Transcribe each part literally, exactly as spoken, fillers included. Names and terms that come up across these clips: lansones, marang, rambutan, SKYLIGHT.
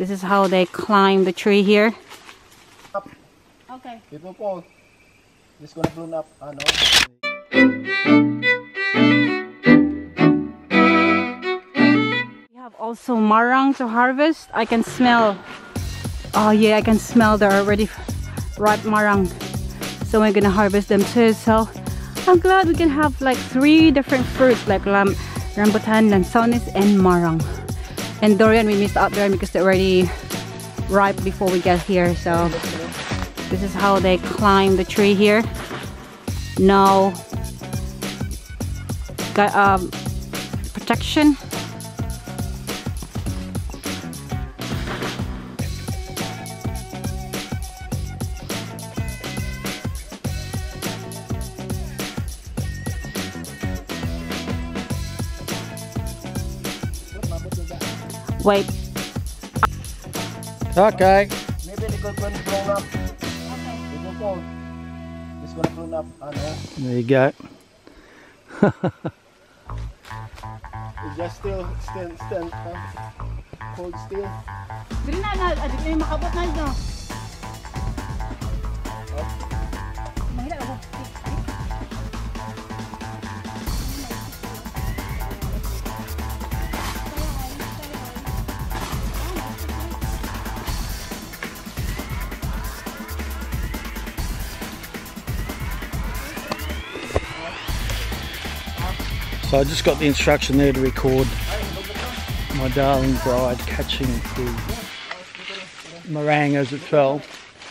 This is how they climb the tree here. Up. Okay. It will fall. It's gonna bloom up. I know. We have also marang to harvest. I can smell. Oh yeah, I can smell they're already ripe marang. So we're gonna harvest them too. So I'm glad we can have like three different fruits like lam, rambutan, lansones, and marang. And durian we missed out there because they're already ripe before we get here. So this is how they climb the tree here. No got um, protection. Wait. Okay. Maybe the good one blown up. It will fall. It's gonna blown up. I know. There you go. It's just still, still, still, uh, hold still. Dili na na, adili na makabot na ito. Mahila ako. So I just got the instruction there to record my darling bride catching the meringue as it fell.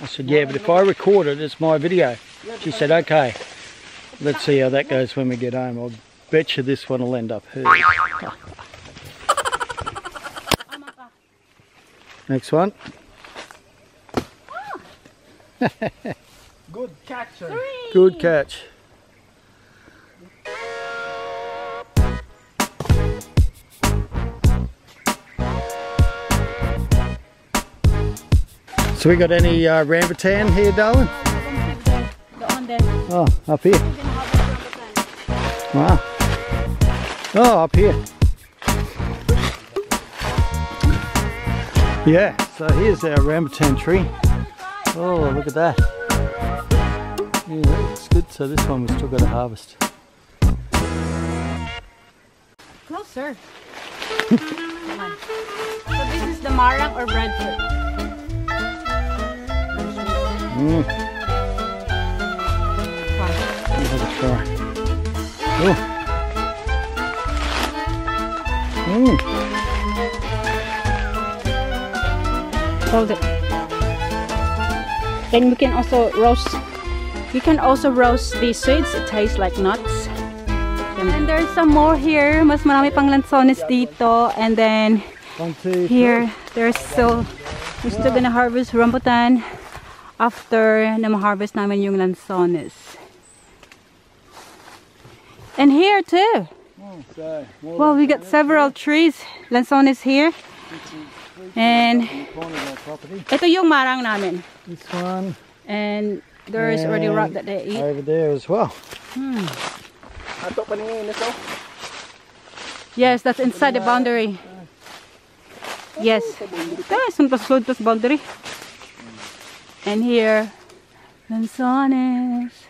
I said, yeah, but if I record it, it's my video. She said, okay, let's see how that goes when we get home. I'll bet you this one will end up here. Next one. Good catch. Good catch. So we got any uh, rambutan here, darling? Oh, up here. Wow. Oh, up here. Yeah, so here's our rambutan tree. Oh, look at that. Yeah, that looks good. So this one we've still got to harvest. Closer. Come on. So this is the marang or breadfruit. Mm. Have a try. Oh. Mm. Hold it. Then we can also roast. You can also roast these seeds. It tastes like nuts. And there's some more here. Mas marami pang lansones dito. And then here, there's still. We're still gonna harvest rambutan. After na ma-harvest namin yung lansones. And here too. Okay. Well, we got several trees. Lansones here. And ito yung marang namin. This one. And there is already rock that they eat. Over there as well. Hmm. Yes, that's inside the boundary. Yes. That's the boundary. And here, lansones.